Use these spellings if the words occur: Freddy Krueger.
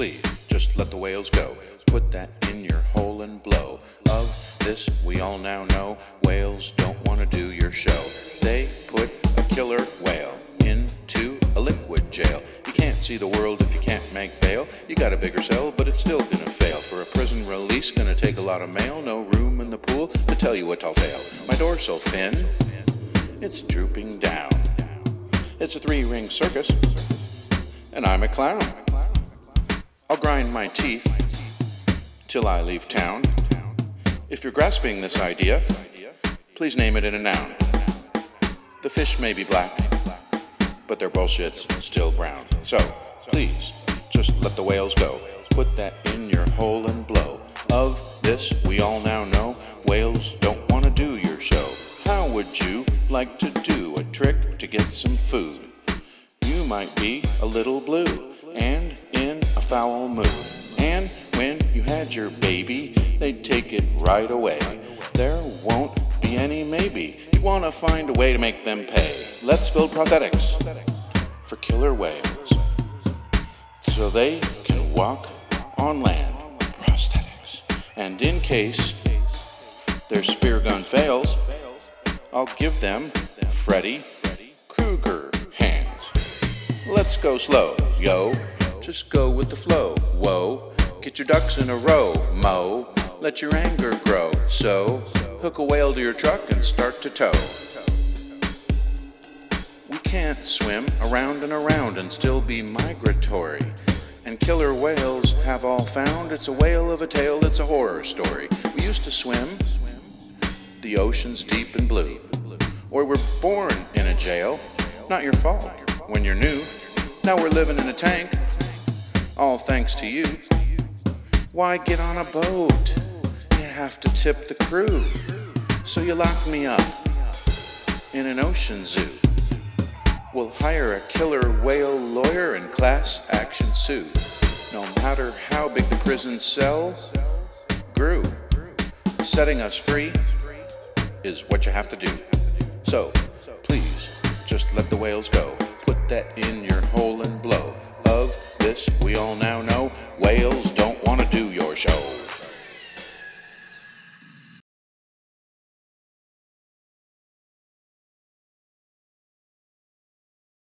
please just let the whales go. Put that in your hole and blow. Of this we all now know, whales don't want to do your show. They put a killer whale into a liquid jail. You can't see the world if you can't make bail. You got a bigger cell, but it's still gonna fail. For a prison release, gonna take a lot of mail. No room in the pool to tell you a tall tale. My door's so thin, it's drooping down. It's a three-ring circus, and I'm a clown. I'll grind my teeth till I leave town. If you're grasping this idea, please name it in a noun. The fish may be black, but their bullshit's still brown. So, please, just let the whales go. Put that in your hole and blow. Of this, we all now know, whales don't want to do your show. How would you like to do a trick to get some food? You might be a little blue and in a foul mood, and when you had your baby, they'd take it right away. There won't be any maybe. You want to find a way to make them pay. Let's build prosthetics for killer whales so they can walk on land. Prosthetics. And in case their spear gun fails, I'll give them Freddy Krueger hands. Let's go slow, yo. Just go with the flow, whoa. Get your ducks in a row, mo. Let your anger grow. So, hook a whale to your truck and start to tow. We can't swim around and still be migratory. And killer whales have all found it's a whale of a tale, it's a horror story. We used to swim the ocean's deep and blue, or we're born in a jail, not your fault, when you're new. Now we're living in a tank, all thanks to you. Why get on a boat? You have to tip the crew. So you lock me up in an ocean zoo. We'll hire a killer whale lawyer and class action suit. No matter how big the prison cell grew, setting us free is what you have to do. So, please, just let the whales go. Put that in your hole and blow. Of this, we all now know, whales